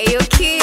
Aoki.